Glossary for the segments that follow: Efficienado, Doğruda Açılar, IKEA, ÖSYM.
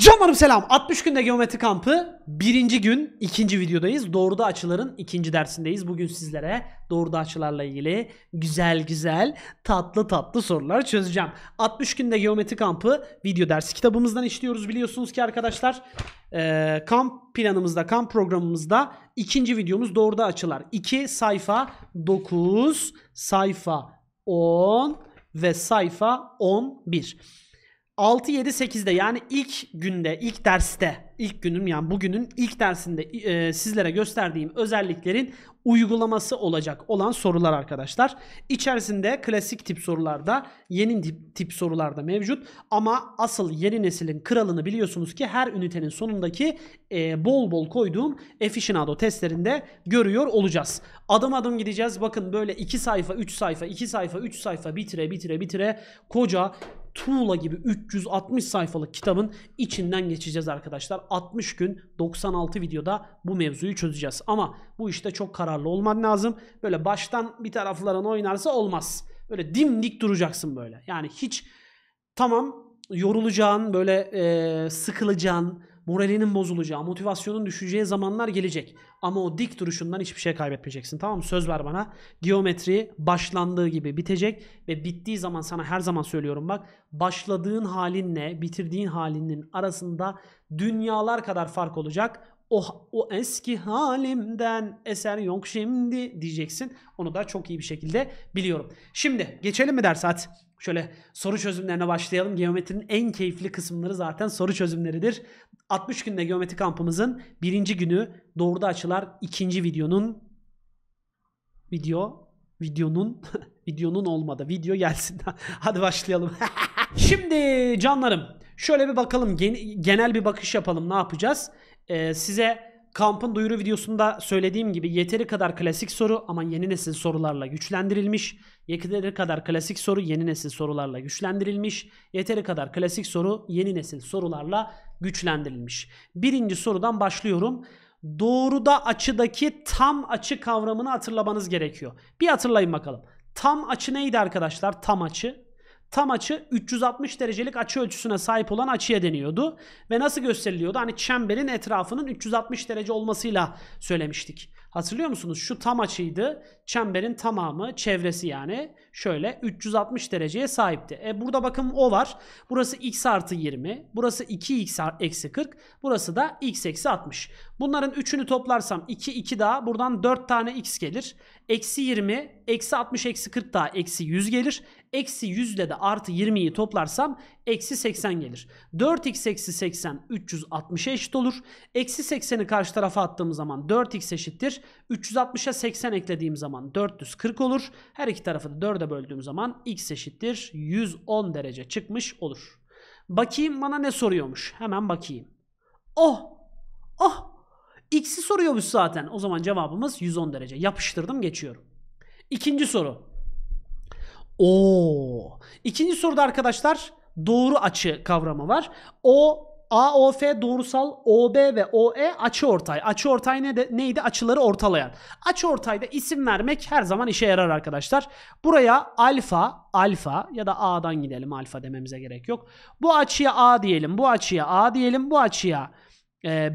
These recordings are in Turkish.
Canlarım selam. 60 günde geometri kampı 1. gün 2. videodayız. Doğruda açıların 2. dersindeyiz. Bugün sizlere doğruda açılarla ilgili güzel güzel tatlı tatlı sorular çözeceğim. 60 günde geometri kampı video dersi kitabımızdan işliyoruz. Biliyorsunuz ki arkadaşlar kamp planımızda, kamp programımızda 2. videomuz doğruda açılar. 2 sayfa 9, sayfa 10 ve sayfa 11. 6, 7, 8'de yani ilk günde, ilk derste, ilk günüm yani bugünün ilk dersinde sizlere gösterdiğim özelliklerin uygulaması olacak olan sorular arkadaşlar. İçerisinde klasik tip sorularda, yeni tip sorularda mevcut. Ama asıl yeni neslin kralını biliyorsunuz ki her ünitenin sonundaki bol bol koyduğum Efficienado testlerinde görüyor olacağız. Adım adım gideceğiz. Bakın böyle 2 sayfa, 3 sayfa, 2 sayfa, 3 sayfa bitire koca tuğla gibi 360 sayfalık kitabın içinden geçeceğiz arkadaşlar. 60 gün 96 videoda bu mevzuyu çözeceğiz. Ama bu işte çok kararlı olman lazım. Böyle baştan bir tarafların oynarsa olmaz. Böyle dimdik duracaksın böyle. Yani hiç tamam yorulacağın, böyle sıkılacağın, moralinin bozulacağı, motivasyonun düşeceği zamanlar gelecek. Ama o dik duruşundan hiçbir şey kaybetmeyeceksin. Tamam mı? Söz ver bana. Geometri başlandığı gibi bitecek ve bittiği zaman sana her zaman söylüyorum bak, başladığın halinle bitirdiğin halinin arasında dünyalar kadar fark olacak. O eski halimden eser yok şimdi diyeceksin. Onu da çok iyi bir şekilde biliyorum. Şimdi geçelim mi derse? Hadi. Şöyle soru çözümlerine başlayalım. Geometrinin en keyifli kısımları zaten soru çözümleridir. 60 günde geometri kampımızın 1. günü doğruda açılar 2. video gelsin. Hadi başlayalım. Şimdi canlarım şöyle bir bakalım, genel bir bakış yapalım. Ne yapacağız? Size kampın duyuru videosunda söylediğim gibi yeteri kadar klasik soru ama yeni nesil sorularla güçlendirilmiş. Yeteri kadar klasik soru, yeni nesil sorularla güçlendirilmiş. Yeteri kadar klasik soru, yeni nesil sorularla güçlendirilmiş. 1. sorudan başlıyorum. Doğruda açıdaki tam açı kavramını hatırlamanız gerekiyor. Bir hatırlayın bakalım. Tam açı neydi arkadaşlar? Tam açı. Tam açı 360 derecelik açı ölçüsüne sahip olan açıya deniyordu. Ve nasıl gösteriliyordu? Hani çemberin etrafının 360 derece olmasıyla söylemiştik. Hatırlıyor musunuz? Şu tam açıydı. Çemberin tamamı, çevresi yani şöyle 360 dereceye sahipti. Burada bakın o var. Burası x artı 20. Burası 2x eksi 40. Burası da x eksi 60. Bunların üçünü toplarsam 2, 2 daha. Buradan 4 tane x gelir. Eksi 20, eksi 60, eksi 40 daha. Eksi 100 gelir. Eksi 100 ile de artı 20'yi toplarsam eksi 80 gelir. 4x eksi 80 360'a eşit olur. Eksi 80'i karşı tarafa attığım zaman 4x eşittir. 360'a 80 eklediğim zaman 440 olur. Her iki tarafı da 4'e böldüğüm zaman x eşittir 110 derece çıkmış olur. Bakayım bana ne soruyormuş. Hemen bakayım. Oh! X'i soruyormuş zaten. O zaman cevabımız 110 derece. Yapıştırdım, geçiyorum. 2. soru. İkinci soruda arkadaşlar doğru açı kavramı var. AOF doğrusal, OB ve OE açıortay. Açıortay neydi? Açıları ortalayan. Açıortayda isim vermek her zaman işe yarar arkadaşlar. Buraya alfa ya da A'dan gidelim. Alfa dememize gerek yok. Bu açıya A diyelim. Bu açıya A diyelim. Bu açıya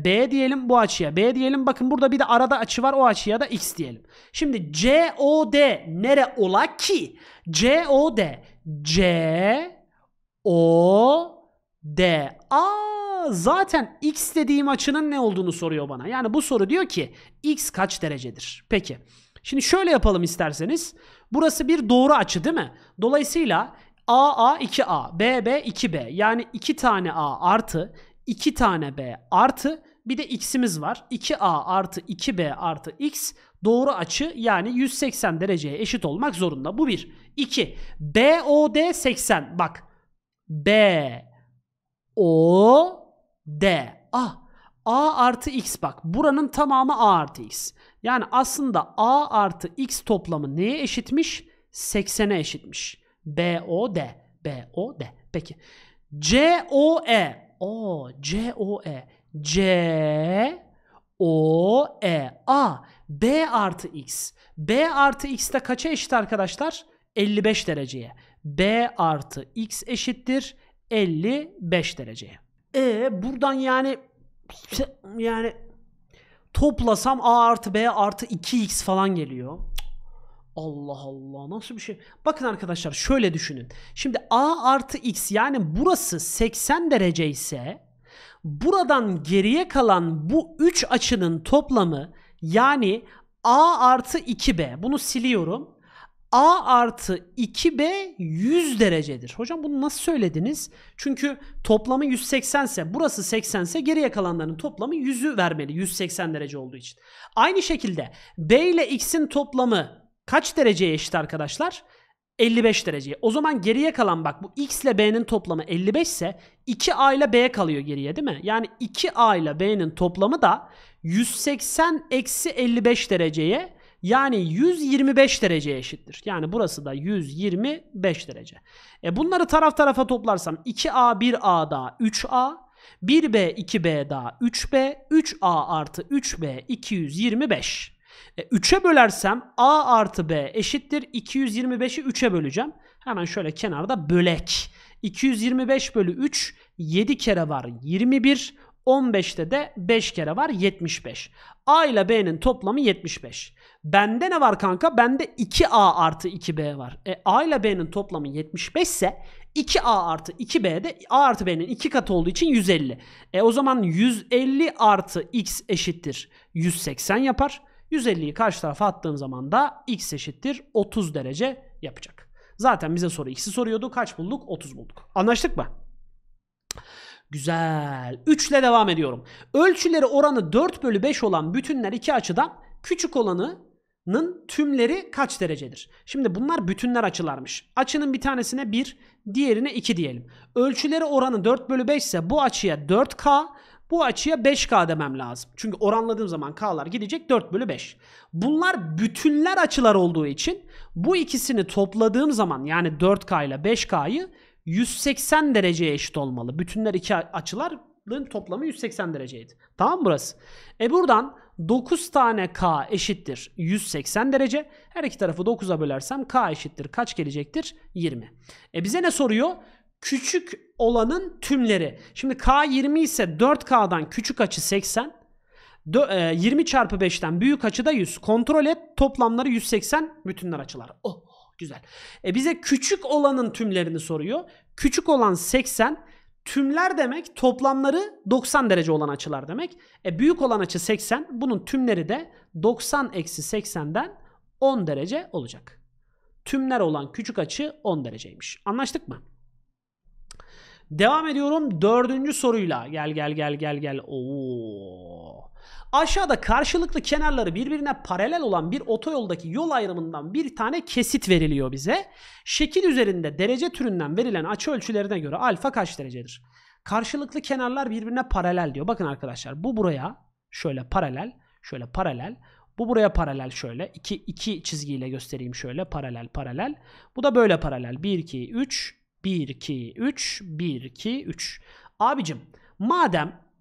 B diyelim, bu açıya B diyelim. Bakın burada bir de arada açı var, o açıya da X diyelim. Şimdi COD nere ola ki? COD. Zaten X dediğim açının ne olduğunu soruyor bana. Yani bu soru diyor ki X kaç derecedir? Peki. Şimdi şöyle yapalım isterseniz. Burası bir doğru açı değil mi? Dolayısıyla AA 2A, BB 2B. Yani 2 tane A artı 2 tane B artı bir de x'imiz var. 2a artı 2b artı x doğru açı yani 180 dereceye eşit olmak zorunda. Bu bir. 2. BOD 80. Bak. BOD. A artı x bak. Buranın tamamı a artı x. Yani aslında a artı x toplamı neye eşitmiş? 80'e eşitmiş. BOD. Peki. COE. B artı x. B artı x de kaça eşit arkadaşlar? 55 dereceye. B artı x eşittir 55 dereceye. Buradan yani toplasam A artı B artı 2X falan geliyor. Allah Allah, nasıl bir şey? Bakın arkadaşlar şöyle düşünün. Şimdi A artı X, yani burası 80 derece ise buradan geriye kalan bu 3 açının toplamı, yani A artı 2B. Bunu siliyorum. A artı 2B 100 derecedir. Hocam bunu nasıl söylediniz? Çünkü toplamı 180 ise, burası 80 ise geriye kalanların toplamı 100'ü vermeli. 180 derece olduğu için. Aynı şekilde B ile X'in toplamı kaç dereceye eşit arkadaşlar? 55 dereceye. O zaman geriye kalan, bak bu X ile B'nin toplamı 55 ise 2A ile B kalıyor geriye, değil mi? Yani 2A ile B'nin toplamı da 180-55 dereceye, yani 125 dereceye eşittir. Yani burası da 125 derece. Bunları taraf tarafa toplarsam 2A 1A daha 3A, 1B 2B daha 3B, 3A artı 3B 225. 3'e bölersem A artı B eşittir 225'i 3'e böleceğim. Hemen şöyle kenarda bölek. 225 bölü 3 7 kere var 21. 15'te de 5 kere var 75. A ile B'nin toplamı 75. Bende ne var kanka? Bende 2A artı 2B var. A ile B'nin toplamı 75 ise 2A artı 2B de A artı B'nin 2 katı olduğu için 150. O zaman 150 artı X eşittir 180 yapar. 150'yi karşı tarafa attığım zaman da X eşittir 30 derece yapacak. Zaten bize soru X'i soruyordu. Kaç bulduk? 30 bulduk. Anlaştık mı? Güzel. 3 ile devam ediyorum. Ölçüleri oranı 4/5 olan bütünler iki açıdan küçük olanının tümleri kaç derecedir? Şimdi bunlar bütünler açılarmış. Açının bir tanesine 1, diğerine 2 diyelim. Ölçüleri oranı 4/5 ise bu açıya 4K, bu açıya 5K demem lazım. Çünkü oranladığım zaman K'lar gidecek, 4/5. Bunlar bütünler açılar olduğu için bu ikisini topladığım zaman, yani 4K ile 5K'yı 180 dereceye eşit olmalı. Bütünler iki açıların toplamı 180 dereceydi. Tamam mı burası? Buradan 9 tane K eşittir 180 derece. Her iki tarafı 9'a bölersem K eşittir kaç gelecektir? 20. Bize ne soruyor? Küçük olanın tümleri. Şimdi K 20 ise 4K'dan küçük açı 80. 20 çarpı 5'ten büyük açı da 100. Kontrol et, toplamları 180, bütünler açılar. Oh güzel. Bize küçük olanın tümlerini soruyor. Küçük olan 80. Tümler demek toplamları 90 derece olan açılar demek. Büyük olan açı 80. Bunun tümleri de 90-80'den 10 derece olacak. Tümler olan küçük açı 10 dereceymiş. Anlaştık mı? Devam ediyorum 4. soruyla. Gel. Oo. Aşağıda karşılıklı kenarları birbirine paralel olan bir otoyoldaki yol ayrımından bir tane kesit veriliyor bize. Şekil üzerinde derece türünden verilen açı ölçülerine göre alfa kaç derecedir? Karşılıklı kenarlar birbirine paralel diyor. Bakın arkadaşlar, bu buraya şöyle paralel, şöyle paralel. Bu buraya paralel şöyle. İki çizgiyle göstereyim şöyle. Paralel, paralel. Bu da böyle paralel. 1, 2, 3. 1, 2, 3. 1, 2, 3. Abicim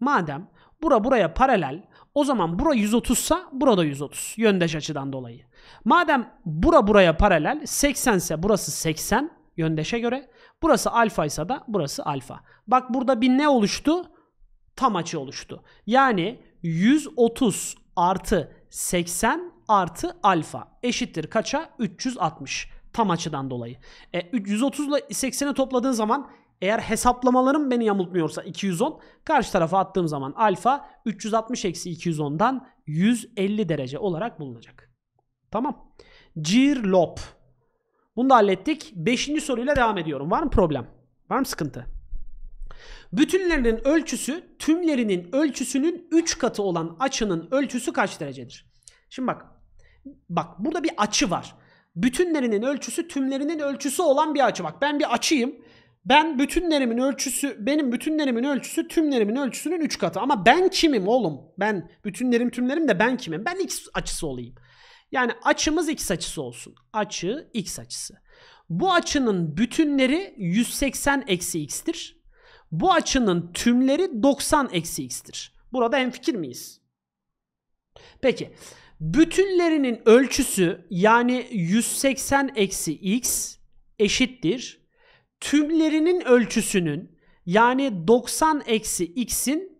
madem bura buraya paralel, o zaman bura 130 ise burada 130. Yöndeş açıdan dolayı. Madem bura buraya paralel, 80 ise burası 80 yöndeşe göre. Burası alfa ise da burası alfa. Bak burada bir ne oluştu? Tam açı oluştu. Yani 130 artı 80 artı alfa eşittir kaça? 360. Tam açıdan dolayı. 130 ile 80'i topladığın zaman, eğer hesaplamalarım beni yamultmuyorsa, 210. Karşı tarafa attığım zaman alfa 360-210'dan 150 derece olarak bulunacak. Tamam. Cirlop. Bunu da hallettik. 5. soruyla devam ediyorum. Var mı problem? Var mı sıkıntı? Bütünlerinin ölçüsü tümlerinin ölçüsünün 3 katı olan açının ölçüsü kaç derecedir? Şimdi bak burada bir açı var. Bütünlerinin ölçüsü tümlerinin ölçüsü olan bir açı. Bak ben bir açıyım. Benim bütünlerimin ölçüsü tümlerimin ölçüsünün 3 katı. Ama ben kimim oğlum? Ben bütünlerim tümlerim de ben kimim? Ben X açısı olayım. Yani açımız X açısı olsun. Açı X açısı. Bu açının bütünleri 180-X'tir. Bu açının tümleri 90-X'tir. Burada hemfikir miyiz? Peki. Bütünlerinin ölçüsü, yani 180-X eşittir tümlerinin ölçüsünün, Yani 90 eksi x'in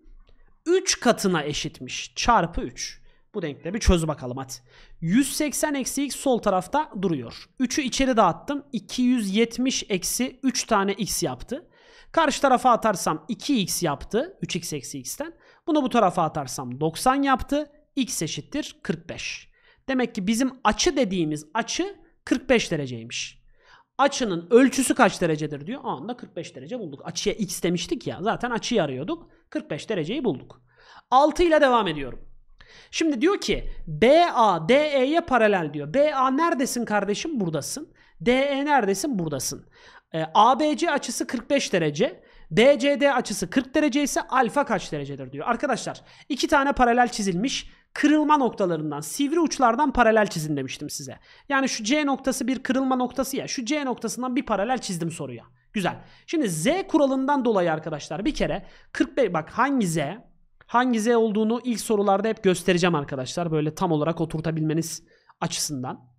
3 katına eşitmiş. Çarpı 3. Bu denklemi çöz bakalım hadi. 180 eksi x sol tarafta duruyor. 3'ü içeri dağıttım. 270 eksi 3 tane x yaptı. Karşı tarafa atarsam 2x yaptı. 3x eksi x'ten. Bunu bu tarafa atarsam 90 yaptı. X eşittir 45. Demek ki bizim açı dediğimiz açı 45 dereceymiş. Açının ölçüsü kaç derecedir diyor. O anda 45 derece bulduk. Açıya x demiştik ya. Zaten açıyı arıyorduk. 45 dereceyi bulduk. 6 ile devam ediyorum. Şimdi diyor ki BA DE'ye paralel diyor. BA neredesin kardeşim? Buradasın. DE neredesin? Buradasın. ABC açısı 45 derece. BCD açısı 40 derece ise alfa kaç derecedir diyor. Arkadaşlar iki tane paralel çizilmiş kırılma noktalarından, sivri uçlardan paralel çizin demiştim size. Yani şu C noktası bir kırılma noktası ya. Şu C noktasından bir paralel çizdim soruya. Güzel. Şimdi Z kuralından dolayı arkadaşlar bir kere 45 bak hangi Z? Hangi Z olduğunu ilk sorularda hep göstereceğim arkadaşlar. Böyle tam olarak oturtabilmeniz açısından.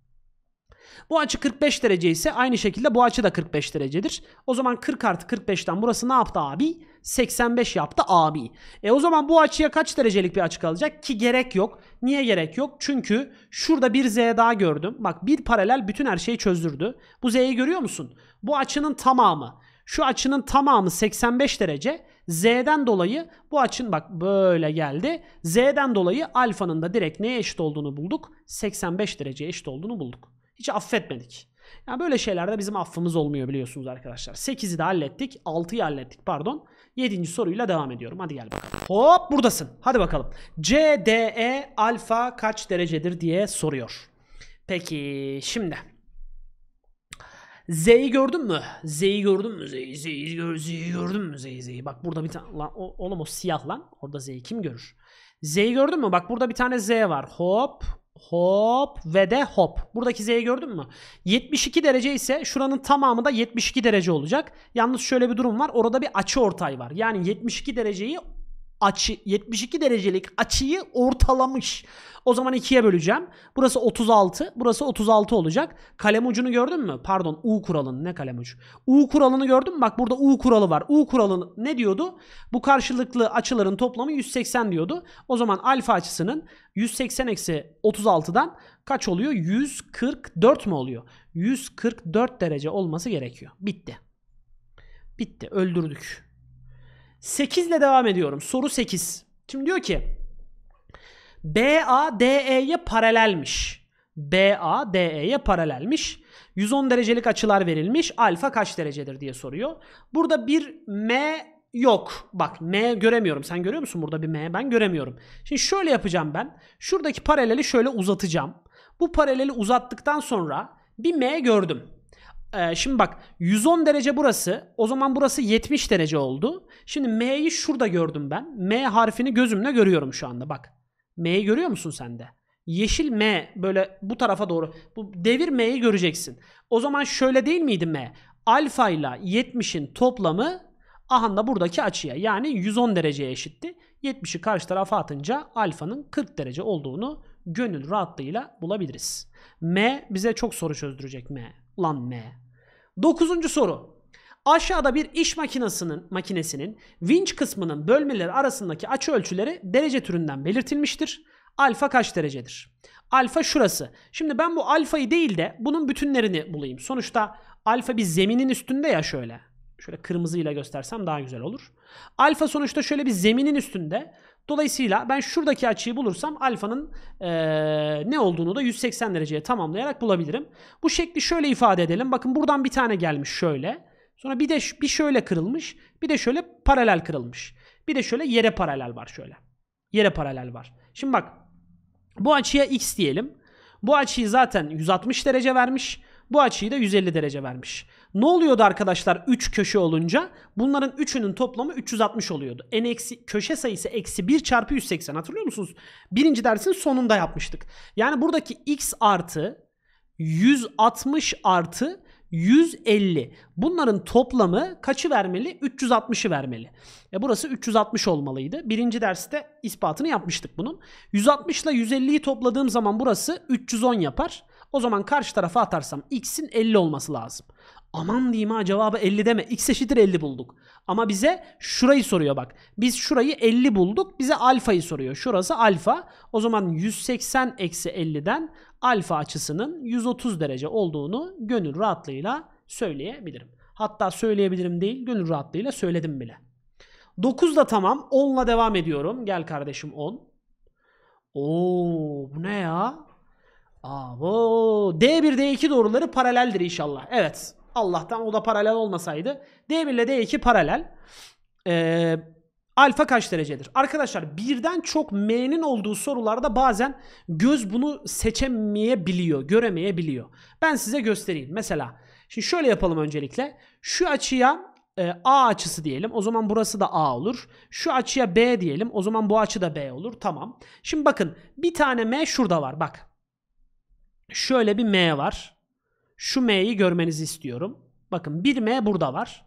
Bu açı 45 derece ise aynı şekilde bu açı da 45 derecedir. O zaman 40 artı 45'ten burası ne yaptı abi? 85 yaptı abi. O zaman bu açıya kaç derecelik bir açı kalacak? Ki gerek yok. Niye gerek yok? Çünkü şurada bir Z daha gördüm. Bak bir paralel bütün her şeyi çözdürdü. Bu Z'yi görüyor musun? Bu açının tamamı. Şu açının tamamı 85 derece. Z'den dolayı bu açın bak böyle geldi. Z'den dolayı alfanın da direkt neye eşit olduğunu bulduk? 85 dereceye eşit olduğunu bulduk. Hiç affetmedik. Yani böyle şeylerde bizim affımız olmuyor biliyorsunuz arkadaşlar. 8'i de hallettik. 6'yı hallettik pardon. 7. soruyla devam ediyorum. Hadi gel bakalım. Hop buradasın. Hadi bakalım. CDE alfa kaç derecedir diye soruyor. Peki şimdi. Z'yi gördün mü? Z'yi gördün mü? Z'yi gördün mü? Z'yi. Bak burada bir tane. Lan, oğlum o siyah lan. Orada Z'yi kim görür? Z'yi gördün mü? Bak burada bir tane Z var. Hop. Hop ve de hop. Buradaki Z'yi gördün mü? 72 derece ise şuranın tamamı da 72 derece olacak. Yalnız şöyle bir durum var. Orada bir açı ortay var. Yani 72 derecelik açıyı ortalamış. O zaman 2'ye böleceğim. Burası 36. Burası 36 olacak. Kalem ucunu gördün mü? Pardon U kuralını ne kalem ucu? U kuralını gördün mü? Bak burada U kuralı var. U kuralı ne diyordu? Bu karşılıklı açıların toplamı 180 diyordu. O zaman alfa açısının 180 eksi 36'dan kaç oluyor? 144 mü oluyor? 144 derece olması gerekiyor. Bitti. Bitti. Öldürdük. 8 ile devam ediyorum. Soru 8. Şimdi diyor ki BA DE'ye paralelmiş. BA DE'ye paralelmiş. 110 derecelik açılar verilmiş. Alfa kaç derecedir diye soruyor. Burada bir M yok. Bak M göremiyorum. Sen görüyor musun burada bir M? Ben göremiyorum. Şimdi şöyle yapacağım ben. Şuradaki paraleli şöyle uzatacağım. Bu paraleli uzattıktan sonra bir M gördüm. Şimdi bak 110 derece burası. O zaman burası 70 derece oldu. Şimdi M'yi şurada gördüm ben. M harfini gözümle görüyorum şu anda. Bak M'yi görüyor musun sen de? Yeşil M böyle bu tarafa doğru. Bu devir M'yi göreceksin. O zaman şöyle değil miydi M? Alfa ile 70'in toplamı aha da buradaki açıya. Yani 110 dereceye eşitti. 70'i karşı tarafa atınca alfanın 40 derece olduğunu gönül rahatlığıyla bulabiliriz. M bize çok soru çözdürecek M. Lan M. 9. soru. Aşağıda bir iş makinesinin vinç kısmının bölmeleri arasındaki açı ölçüleri derece türünden belirtilmiştir. Alfa kaç derecedir? Alfa şurası. Şimdi ben bu alfayı değil de bunun bütünlerini bulayım. Sonuçta alfa bir zeminin üstünde ya şöyle. Şöyle kırmızıyla göstersem daha güzel olur. Alfa sonuçta şöyle bir zeminin üstünde. Dolayısıyla ben şuradaki açıyı bulursam alfanın ne olduğunu da 180 dereceye tamamlayarak bulabilirim. Bu şekli şöyle ifade edelim. Bakın buradan bir tane gelmiş şöyle. Sonra bir de bir şöyle kırılmış. Bir de şöyle paralel kırılmış. Bir de şöyle yere paralel var şöyle. Yere paralel var. Şimdi bak bu açıya x diyelim. Bu açıyı zaten 160 derece vermiş. Bu açıyı da 150 derece vermiş. Ne oluyordu arkadaşlar 3 köşe olunca? Bunların 3'ünün toplamı 360 oluyordu. Köşe sayısı eksi 1 çarpı 180 hatırlıyor musunuz? Birinci dersin sonunda yapmıştık. Yani buradaki x artı 160 artı 150. Bunların toplamı kaçı vermeli? 360'ı vermeli. Burası 360 olmalıydı. Birinci derste ispatını yapmıştık bunun. 160 ile 150'yi topladığım zaman burası 310 yapar. O zaman karşı tarafa atarsam x'in 50 olması lazım. Aman diyeyim ha, cevabı 50 deme. X eşittir 50 bulduk. Ama bize şurayı soruyor bak. Biz şurayı 50 bulduk. Bize alfayı soruyor. Şurası alfa. O zaman 180-50'den alfa açısının 130 derece olduğunu gönül rahatlığıyla söyleyebilirim. Hatta söyleyebilirim değil, gönül rahatlığıyla söyledim bile. 9 da tamam. 10'la devam ediyorum. Gel kardeşim 10. Oo, bu ne ya? Abo. D1, D2 doğruları paraleldir inşallah. Evet. Allah'tan o da paralel olmasaydı. D1 ile D2 paralel. Alfa kaç derecedir? Arkadaşlar birden çok M'nin olduğu sorularda bazen göz bunu seçemeyebiliyor, göremeyebiliyor. Ben size göstereyim. Mesela şimdi şöyle yapalım öncelikle. Şu açıya A açısı diyelim. O zaman burası da A olur. Şu açıya B diyelim. O zaman bu açı da B olur. Tamam. Şimdi bakın bir tane M şurada var. Bak. Şöyle bir M var. Şu M'yi görmenizi istiyorum. Bakın bir M burada var.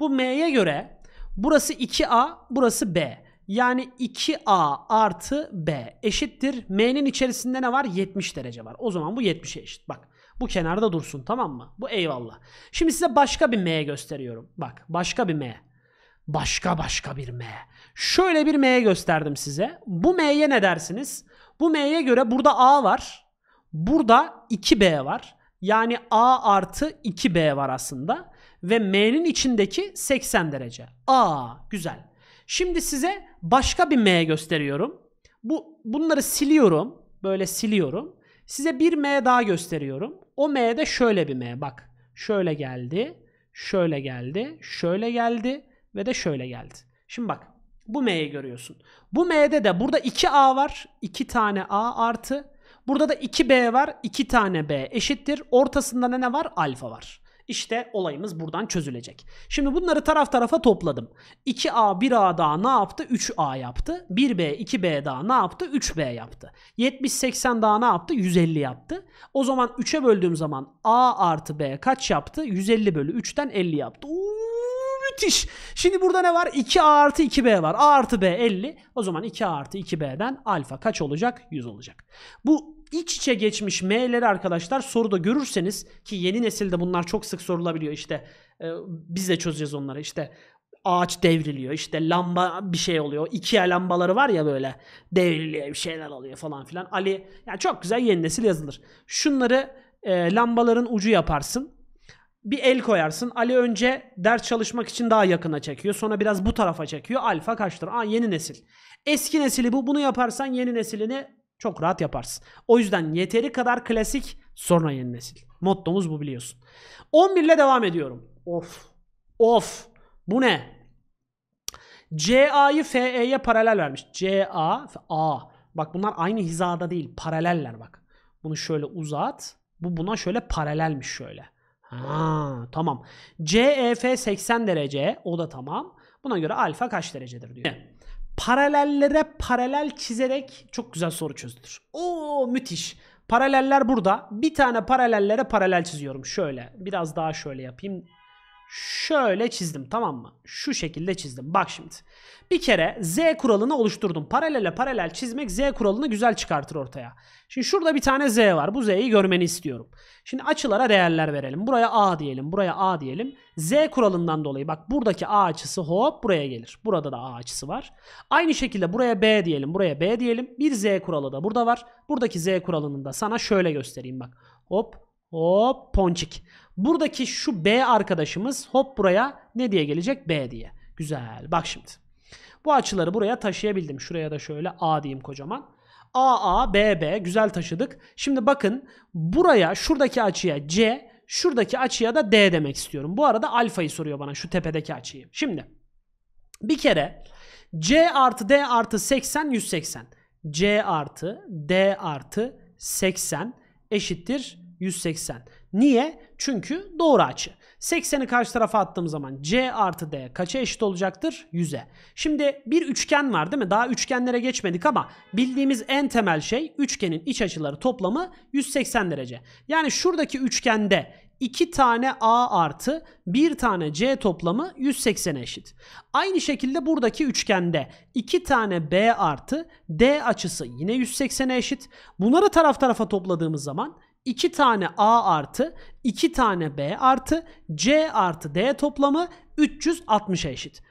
Bu M'ye göre burası 2A, burası B. Yani 2A artı B eşittir. M'nin içerisinde ne var? 70 derece var. O zaman bu 70'e eşit. Bak. Bu kenarda dursun, tamam mı? Bu eyvallah. Şimdi size başka bir M gösteriyorum. Bak başka bir M. Başka bir M. Şöyle bir M gösterdim size. Bu M'ye ne dersiniz? Bu M'ye göre burada A var. Burada 2B var. Yani A artı 2B var aslında. Ve M'nin içindeki 80 derece. Aa güzel. Şimdi size başka bir M gösteriyorum. Bunları siliyorum. Böyle siliyorum. Size bir M daha gösteriyorum. O M'de şöyle bir M. Bak şöyle geldi. Şöyle geldi. Şöyle geldi. Ve de şöyle geldi. Şimdi bak bu M'yi görüyorsun. Bu M'de de burada 2A var. 2 tane A artı. Burada da 2B var. 2 tane B eşittir. Ortasında ne var? Alfa var. İşte olayımız buradan çözülecek. Şimdi bunları taraf tarafa topladım. 2A 1A daha ne yaptı? 3A yaptı. 1B 2B daha ne yaptı? 3B yaptı. 70-80 daha ne yaptı? 150 yaptı. O zaman 3'e böldüğüm zaman A artı B kaç yaptı? 150 bölü 3'ten 50 yaptı. Müthiş. Şimdi burada ne var? 2A artı 2B var. A artı B 50. O zaman 2A artı 2B'den alfa kaç olacak? 100 olacak. Bu İç içe geçmiş M'leri arkadaşlar soruda görürseniz, ki yeni nesilde bunlar çok sık sorulabiliyor, işte biz de çözeceğiz onları, işte ağaç devriliyor, işte lamba bir şey oluyor, IKEA lambaları var ya böyle devriliyor, bir şeyler oluyor falan filan. Ali yani çok güzel yeni nesil yazılır. Şunları lambaların ucu yaparsın. Bir el koyarsın. Ali önce ders çalışmak için daha yakına çekiyor. Sonra biraz bu tarafa çekiyor. Alfa kaçtır? Aa, yeni nesil. Eski nesili bu. Bunu yaparsan yeni nesilini çok rahat yaparsın. O yüzden yeteri kadar klasik, sonra yeni nesil. Mottomuz bu, biliyorsun. 11 ile devam ediyorum. Of. Bu ne? CA'yı FE'ye paralel vermiş. CA, A. Bak bunlar aynı hizada değil. Paraleller bak. Bunu şöyle uzat. Bu buna şöyle paralelmiş şöyle. Ha, tamam. CEF 80 derece. O da tamam. Buna göre alfa kaç derecedir diyor. Paralellere paralel çizerek çok güzel soru çözülür. Oo müthiş. Paraleller burada. Bir tane paralellere paralel çiziyorum. Şöyle. Biraz daha şöyle yapayım. Şöyle çizdim, tamam mı? Şu şekilde çizdim. Bak şimdi. Bir kere Z kuralını oluşturdum. Paralele paralel çizmek Z kuralını güzel çıkartır ortaya. Şimdi şurada bir tane Z var. Bu Z'yi görmeni istiyorum. Şimdi açılara değerler verelim. Buraya A diyelim. Buraya A diyelim. Z kuralından dolayı bak buradaki A açısı hop buraya gelir. Burada da A açısı var. Aynı şekilde buraya B diyelim. Buraya B diyelim. Bir Z kuralı da burada var. Buradaki Z kuralını da sana şöyle göstereyim bak. Hop. Hop ponçik. Buradaki şu B arkadaşımız hop buraya ne diye gelecek? B diye. Güzel. Bak şimdi. Bu açıları buraya taşıyabildim. Şuraya da şöyle A diyeyim kocaman. AA, BB. Güzel taşıdık. Şimdi bakın buraya, şuradaki açıya C, şuradaki açıya da D demek istiyorum. Bu arada alfayı soruyor bana, şu tepedeki açıyı. Şimdi bir kere C artı D artı 80 180. C artı D artı 80 eşittir 180. Niye? Çünkü doğru açı. 80'i karşı tarafa attığım zaman C artı D kaça eşit olacaktır? 100'e. Şimdi bir üçgen var değil mi? Daha üçgenlere geçmedik ama bildiğimiz en temel şey üçgenin iç açıları toplamı 180 derece. Yani şuradaki üçgende 2 tane A artı 1 tane C toplamı 180'e eşit. Aynı şekilde buradaki üçgende 2 tane B artı D açısı yine 180'e eşit. Bunları taraf tarafa topladığımız zaman 2 tane A artı 2 tane B artı C artı D toplamı 360'a eşit.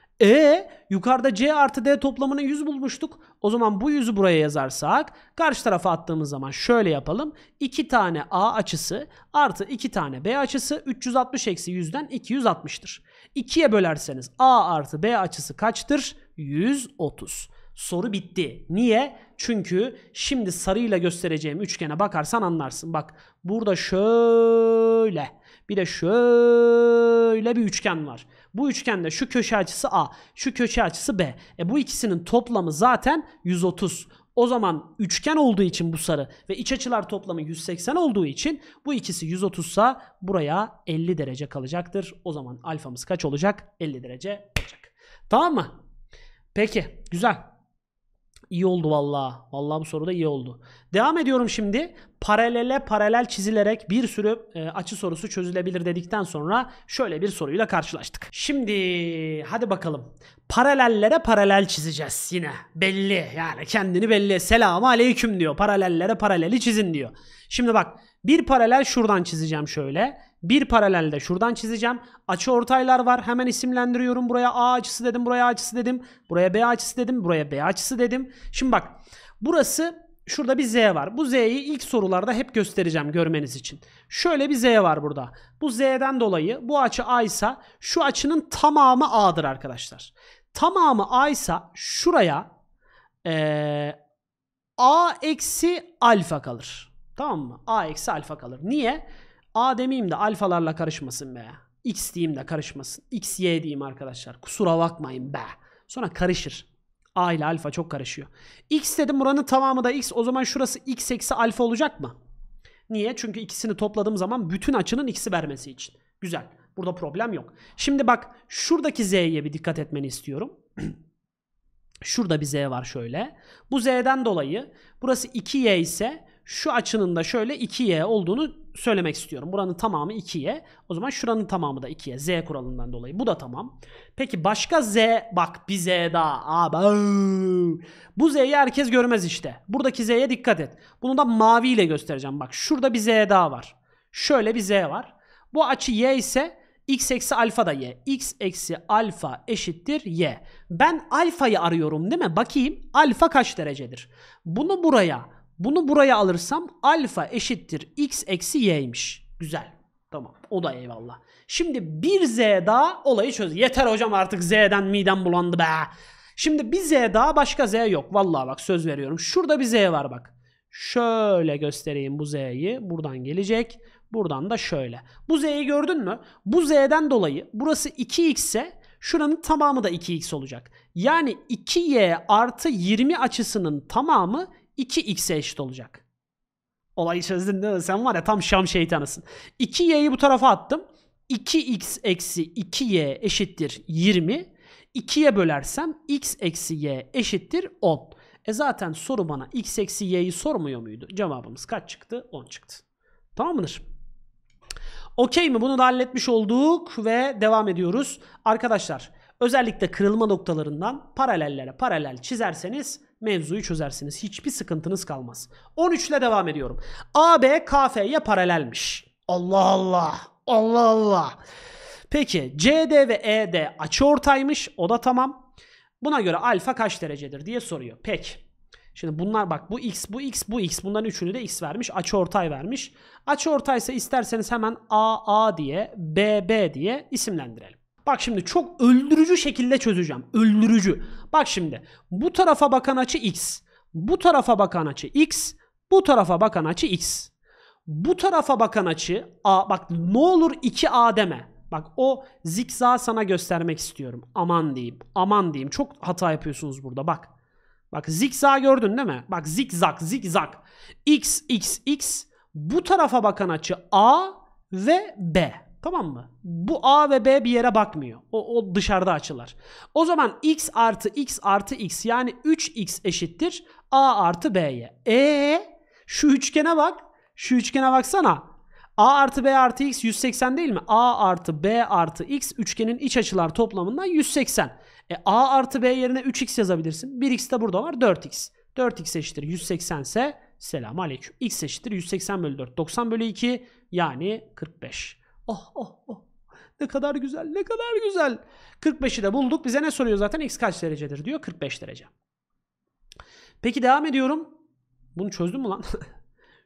Yukarıda C artı D toplamının 100 bulmuştuk. O zaman bu 100'ü buraya yazarsak karşı tarafa attığımız zaman şöyle yapalım. 2 tane A açısı artı 2 tane B açısı 360 eksi 100'den 260'tır. 2'ye bölerseniz A artı B açısı kaçtır? 130. Soru bitti. Niye? Çünkü şimdi sarıyla göstereceğim üçgene bakarsan anlarsın. Bak burada şöyle bir de şöyle bir üçgen var. Bu üçgende şu köşe açısı A, şu köşe açısı B. Bu ikisinin toplamı zaten 130. O zaman üçgen olduğu için bu sarı ve iç açılar toplamı 180 olduğu için bu ikisi 130 sa buraya 50 derece kalacaktır. O zaman alfamız kaç olacak? 50 derece olacak. Tamam mı? Peki. Güzel. İyi oldu valla. Valla bu soruda iyi oldu. Devam ediyorum şimdi. Paralele paralel çizilerek bir sürü açı sorusu çözülebilir dedikten sonra şöyle bir soruyla karşılaştık. Şimdi hadi bakalım. Paralellere paralel çizeceğiz yine. Belli yani, kendini belli. Selamu aleyküm diyor. Paralellere paraleli çizin diyor. Şimdi bak, bir paralel şuradan çizeceğim şöyle. Bir paralel de şuradan çizeceğim. Açıortaylar var. Hemen isimlendiriyorum. Buraya A açısı dedim. Buraya A açısı dedim. Buraya B açısı dedim. Buraya B açısı dedim. Şimdi bak, burası, şurada bir Z var. Bu Z'yi ilk sorularda hep göstereceğim görmeniz için. Şöyle bir Z var burada. Bu Z'den dolayı bu açı A ise şu açının tamamı A'dır arkadaşlar. Tamamı A ise şuraya A eksi alfa kalır. Tamam mı? A eksi alfa kalır. Niye? A demeyeyim de alfalarla karışmasın be. X diyeyim de karışmasın. X, Y diyeyim arkadaşlar. Kusura bakmayın be. Sonra karışır. A ile alfa çok karışıyor. X dedim, buranın tamamı da X. O zaman şurası X eksi alfa olacak mı? Niye? Çünkü ikisini topladığım zaman bütün açının X'i vermesi için. Güzel. Burada problem yok. Şimdi bak, şuradaki Z'ye bir dikkat etmeni istiyorum. Şurada bir Z var şöyle. Bu Z'den dolayı burası 2Y ise şu açının da şöyle 2Y olduğunu söylemek istiyorum. Buranın tamamı 2Y. O zaman şuranın tamamı da 2Y. Z kuralından dolayı. Bu da tamam. Peki başka Z. Bak bir Z daha. Bu Z'yi herkes görmez işte. Buradaki Z'ye dikkat et. Bunu da maviyle göstereceğim. Bak şurada bir Z daha var. Şöyle bir Z var. Bu açı Y ise X eksi alfa da Y. X eksi alfa eşittir Y. Ben alfayı arıyorum değil mi? Bakayım alfa kaç derecedir? Bunu buraya alırsam alfa eşittir X eksi Y'ymiş. Güzel. Tamam. O da eyvallah. Şimdi bir Z daha olayı çöz. Yeter hocam artık, Z'den midem bulandı be. Şimdi bir Z daha, başka Z yok. Vallahi bak söz veriyorum. Şurada bir Z var bak. Şöyle göstereyim bu Z'yi. Buradan gelecek. Buradan da şöyle. Bu Z'yi gördün mü? Bu Z'den dolayı burası 2X ise şuranın tamamı da 2X olacak. Yani 2Y artı 20 açısının tamamı 2x'e eşit olacak. Olayı çözdün değil mi? Sen var ya tam Şam şeytanısın. 2y'yi bu tarafa attım. 2x eksi 2y eşittir 20. 2'ye bölersem x eksi y eşittir 10. Zaten soru bana x eksi y'yi sormuyor muydu? Cevabımız kaç çıktı? 10 çıktı. Tamam mıdır? Okey mi? Bunu da halletmiş olduk ve devam ediyoruz. Arkadaşlar özellikle kırılma noktalarından paralellere paralel çizerseniz mevzuyu çözersiniz. Hiçbir sıkıntınız kalmaz. 13 ile devam ediyorum. AB KF'ye paralelmiş. Allah Allah. Allah Allah. Peki CD ve ED açıortaymış. O da tamam. Buna göre alfa kaç derecedir diye soruyor. Peki. Şimdi bunlar bak, bu X, bu X, bu X. Bunların üçünü de X vermiş. Açıortay vermiş. Açıortaysa isterseniz hemen AA diye, BB diye isimlendirelim. Bak şimdi çok öldürücü şekilde çözeceğim. Öldürücü. Bak şimdi bu tarafa bakan açı X. Bu tarafa bakan açı X. Bu tarafa bakan açı X. Bu tarafa bakan açı A. Bak ne olur 2A deme. Bak o zikzağı sana göstermek istiyorum. Aman diyeyim. Aman diyeyim. Çok hata yapıyorsunuz burada. Bak. Bak zikzağı gördün değil mi? Bak zikzak zikzak. X, X, X. Bu tarafa bakan açı A ve B. Tamam mı? Bu A ve B bir yere bakmıyor. O dışarıda açılar. O zaman X artı X artı X yani 3X eşittir A artı B'ye. Şu üçgene bak. Şu üçgene baksana. A artı B artı X 180 değil mi? A artı B artı X üçgenin iç açılar toplamından 180. A artı B yerine 3X yazabilirsin. 1X de burada var. 4X. 4X eşittir 180 ise Selamun aleyküm. X eşittir 180 bölü 4. 90 bölü 2 yani 45. Oh oh oh. Ne kadar güzel. Ne kadar güzel. 45'i de bulduk. Bize ne soruyor zaten? X kaç derecedir diyor. 45 derece. Peki devam ediyorum. Bunu çözdüm mü lan?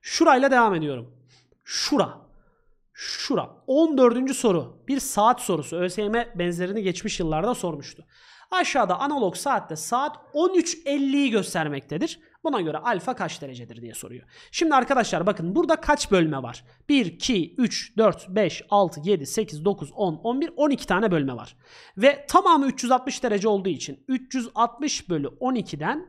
Şurayla devam ediyorum. Şura. 14. soru. Bir saat sorusu. ÖSYM benzerini geçmiş yıllarda sormuştu. Aşağıda analog saatte saat 13.50'yi göstermektedir. Buna göre alfa kaç derecedir diye soruyor. Şimdi arkadaşlar bakın burada kaç bölme var? 1, 2, 3, 4, 5, 6, 7, 8, 9, 10, 11, 12 tane bölme var. Ve tamamı 360 derece olduğu için 360 bölü 12'den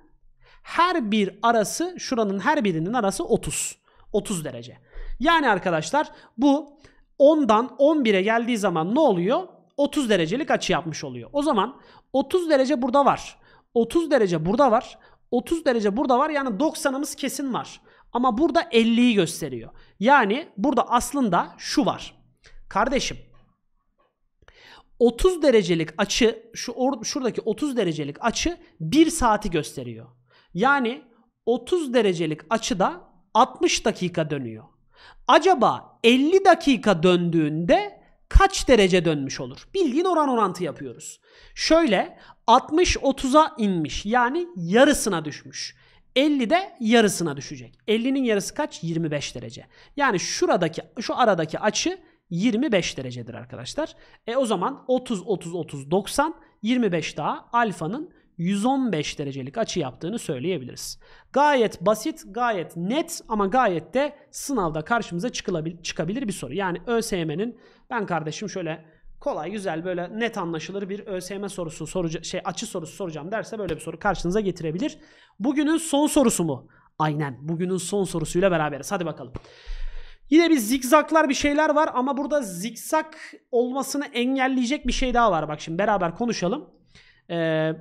her bir arası, şuranın her birinin arası 30. 30 derece. Yani arkadaşlar bu 10'dan 11'e geldiği zaman ne oluyor? 30 derecelik açı yapmış oluyor. O zaman 30 derece burada var. 30 derece burada var. 30 derece burada var. Yani 90'ımız kesin var. Ama burada 50'yi gösteriyor. Yani burada aslında şu var. Kardeşim 30 derecelik açı, şuradaki 30 derecelik açı 1 saati gösteriyor. Yani 30 derecelik açıda 60 dakika dönüyor. Acaba 50 dakika döndüğünde kaç derece dönmüş olur? Bildiğin oran orantı yapıyoruz. Şöyle 60 30'a inmiş. Yani yarısına düşmüş. 50 de yarısına düşecek. 50'nin yarısı kaç? 25 derece. Yani şuradaki, şu aradaki açı 25 derecedir arkadaşlar. O zaman 30 30 30 90 25 daha alfanın 115 derecelik açı yaptığını söyleyebiliriz. Gayet basit, gayet net ama gayet de sınavda karşımıza çıkabilir bir soru. Yani ÖSYM'nin ben kardeşim şöyle kolay, güzel, böyle net anlaşılır bir ÖSYM sorusu açı sorusu soracağım derse böyle bir soru karşınıza getirebilir. Bugünün son sorusu mu? Aynen. Bugünün son sorusuyla beraberiz. Hadi bakalım. Yine bir zikzaklar, bir şeyler var ama burada zikzak olmasını engelleyecek bir şey daha var. Bak şimdi beraber konuşalım.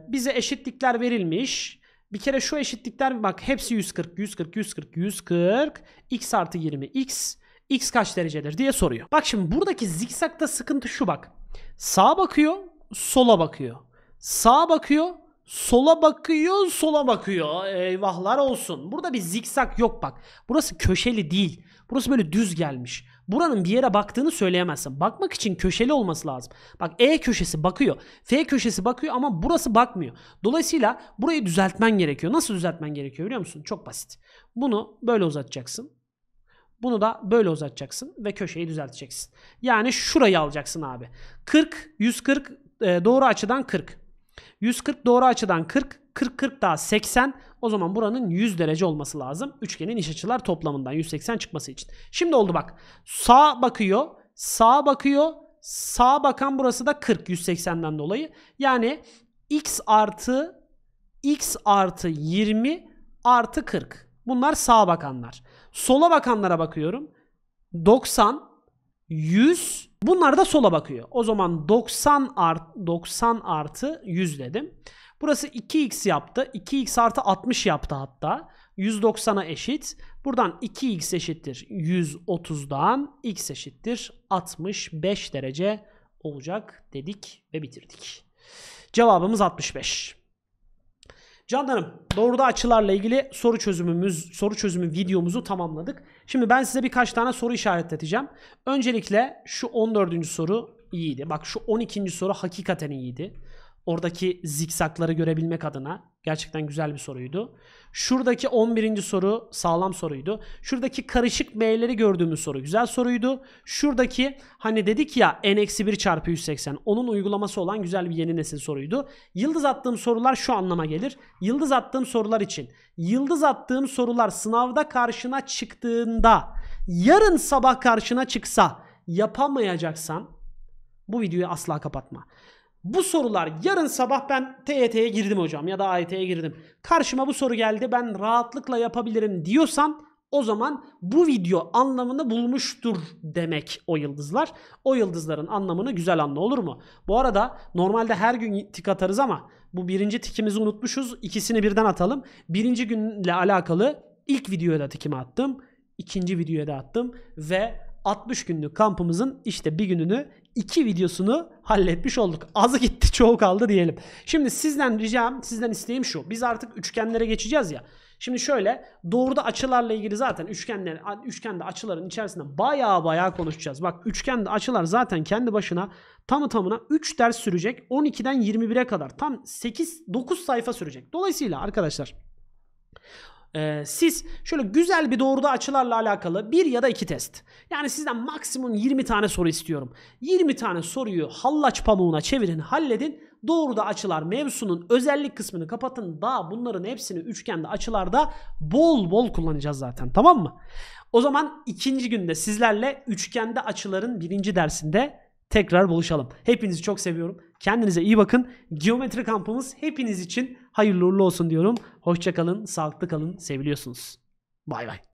Bize eşitlikler verilmiş. Bir kere şu eşitlikler bak hepsi 140, 140, 140, 140. X artı 20, X. X kaç derecedir diye soruyor. Bak şimdi buradaki zikzakta sıkıntı şu bak. Sağa bakıyor, sola bakıyor. Sağa bakıyor, sola bakıyor, sola bakıyor. Eyvahlar olsun. Burada bir zikzak yok bak. Burası köşeli değil. Burası böyle düz gelmiş. Buranın bir yere baktığını söyleyemezsin. Bakmak için köşeli olması lazım. Bak E köşesi bakıyor. F köşesi bakıyor ama burası bakmıyor. Dolayısıyla burayı düzeltmen gerekiyor. Nasıl düzeltmen gerekiyor biliyor musun? Çok basit. Bunu böyle uzatacaksın. Bunu da böyle uzatacaksın ve köşeyi düzelteceksin. Yani şurayı alacaksın abi. 40, 140 doğru açıdan 40. 140 doğru açıdan 40. 40, 40 daha 80. O zaman buranın 100 derece olması lazım. Üçgenin iç açılar toplamından 180 çıkması için. Şimdi oldu bak. Sağa bakıyor. Sağa bakıyor. Sağa bakan burası da 40. 180'den dolayı. Yani X artı 20 artı 40. Bunlar sağa bakanlar. Sola bakanlara bakıyorum. 90, 100. Bunlar da sola bakıyor. O zaman 90 artı 100 dedim. Burası 2x yaptı. 2x artı 60 yaptı hatta. 190'a eşit. Buradan 2x eşittir 130'dan. X eşittir 65 derece olacak dedik ve bitirdik. Cevabımız 65. Canlarım, doğruda açılarla ilgili soru çözümü videomuzu tamamladık. Şimdi ben size birkaç tane soru işaretleteceğim. Öncelikle şu 14. soru iyiydi. Bak şu 12. soru hakikaten iyiydi. Oradaki zikzakları görebilmek adına gerçekten güzel bir soruydu. Şuradaki 11. soru sağlam soruydu. Şuradaki karışık M'leri gördüğümüz soru güzel soruydu. Şuradaki hani dedik ya n-1 çarpı 180 onun uygulaması olan güzel bir yeni nesil soruydu. Yıldız attığım sorular şu anlama gelir. Yıldız attığım sorular için. Yıldız attığım sorular sınavda karşına çıktığında yarın sabah karşına çıksa yapamayacaksan bu videoyu asla kapatma. Bu sorular yarın sabah ben TYT'ye girdim hocam ya da AYT'ye girdim. Karşıma bu soru geldi ben rahatlıkla yapabilirim diyorsan o zaman bu video anlamını bulmuştur demek o yıldızlar. O yıldızların anlamını güzel anla, olur mu? Bu arada normalde her gün tik atarız ama bu birinci tikimizi unutmuşuz. İkisini birden atalım. Birinci günle alakalı ilk videoya da tikimi attım. İkinci videoya da attım ve 60 günlük kampımızın işte bir gününü, iki videosunu halletmiş olduk. Azı gitti, çoğu kaldı diyelim. Şimdi sizden ricam, sizden isteğim şu. Biz artık üçgenlere geçeceğiz ya. Şimdi şöyle, doğruda açılarla ilgili zaten üçgende açıların içerisinde bayağı konuşacağız. Bak, üçgende açılar zaten kendi başına tamına 3 ders sürecek. 12'den 21'e kadar tam 9 sayfa sürecek. Dolayısıyla arkadaşlar siz şöyle güzel bir doğruda açılarla alakalı bir ya da iki test. Yani sizden maksimum 20 tane soru istiyorum. 20 tane soruyu hallaç pamuğuna çevirin, halledin. Doğruda açılar mevzusunun özellik kısmını kapatın. Daha bunların hepsini üçgende açılarda bol bol kullanacağız zaten, tamam mı? O zaman ikinci günde sizlerle üçgende açıların birinci dersinde tekrar buluşalım. Hepinizi çok seviyorum. Kendinize iyi bakın. Geometri kampımız hepiniz için hayırlı uğurlu olsun diyorum. Hoşça kalın, sağlıklı kalın, seviliyorsunuz. Bay bay.